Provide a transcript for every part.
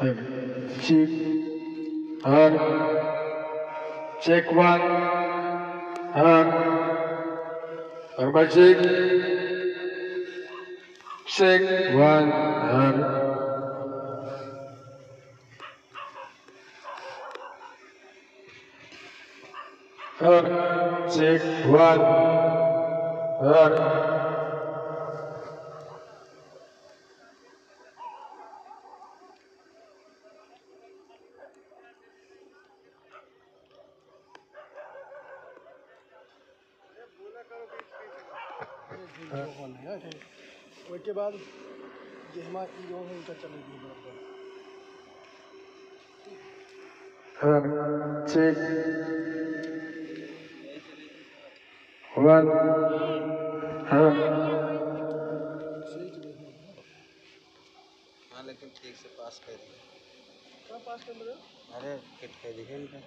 हर उसके बाद ये हमारी जो है उनका चलेगी बराबर चेक वन हाँ लेकिन ठीक से पास कर दिया क्या पास कर दिया अरे किट है दिखे इनका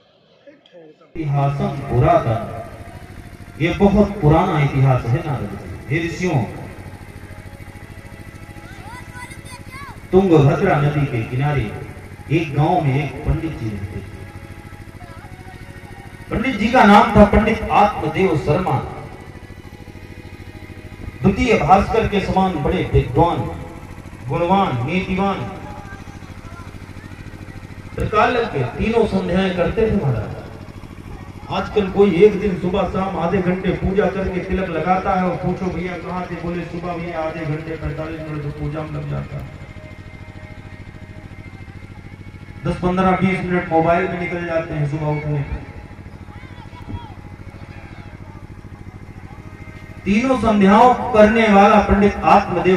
इतिहासम बुरा था ये बहुत पुराना इतिहास है ना ऋषियों तुंगभद्रा नदी के किनारे एक गांव में एक पंडित जी रहते थे। पंडित जी का नाम था पंडित आत्मदेव शर्मा। द्वितीय भास्कर के समान बड़े विद्वान गुणवान नीतिवान त्रिकाल के तीनों संध्याएं करते थे महाराज। आजकल कोई एक दिन सुबह शाम आधे घंटे पूजा करके तिलक लगाता है और पूछो भैया कहां थे, बोले सुबह भैया आधे घंटे 45 मिनट तो पूजा में लग जाता है। 10, 15, 20 मिनट मोबाइल में निकल जाते हैं। सुबह उठने तीनों संध्याओं करने वाला पंडित आत्मदेव